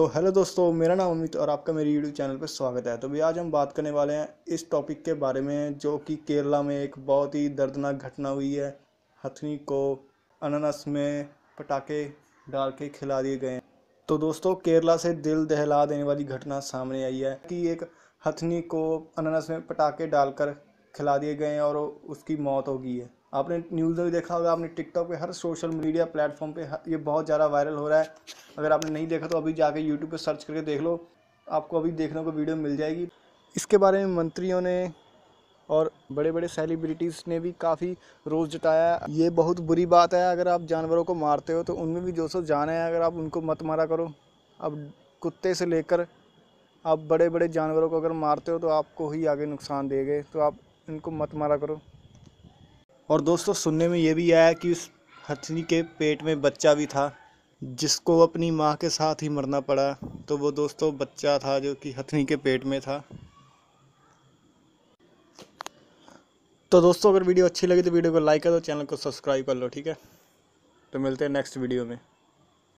तो हेलो दोस्तों, मेरा नाम अमित और आपका मेरे यूट्यूब चैनल पर स्वागत है। तो भैया आज हम बात करने वाले हैं इस टॉपिक के बारे में जो कि केरला में एक बहुत ही दर्दनाक घटना हुई है। हथनी को अनानास में पटाखे डाल के खिला दिए गए हैं। तो दोस्तों, केरला से दिल दहला देने वाली घटना सामने आई है कि एक हथनी को अनानास में पटाखे डालकर खिला दिए गए हैं और उसकी मौत हो गई है। आपने न्यूज़ में भी देखा होगा, आपने टिकटॉक पे हर सोशल मीडिया प्लेटफॉर्म पे ये बहुत ज़्यादा वायरल हो रहा है। अगर आपने नहीं देखा तो अभी जाके यूट्यूब पे सर्च करके देख लो, आपको अभी देखने को वीडियो मिल जाएगी। इसके बारे में मंत्रियों ने और बड़े बड़े सेलिब्रिटीज़ ने भी काफ़ी रोष जताया। ये बहुत बुरी बात है, अगर आप जानवरों को मारते हो तो उनमें भी जोशो जान है, अगर आप उनको मत मारा करो। अब कुत्ते से लेकर आप बड़े बड़े जानवरों को अगर मारते हो तो आपको ही आगे नुकसान देंगे, तो आप इनको मत मारा करो। और दोस्तों, सुनने में ये भी आया कि उस हथनी के पेट में बच्चा भी था जिसको अपनी माँ के साथ ही मरना पड़ा। तो वो दोस्तों बच्चा था जो कि हथनी के पेट में था। तो दोस्तों, अगर वीडियो अच्छी लगी तो वीडियो को लाइक कर दो, चैनल को सब्सक्राइब कर लो, ठीक है। तो मिलते हैं नेक्स्ट वीडियो में।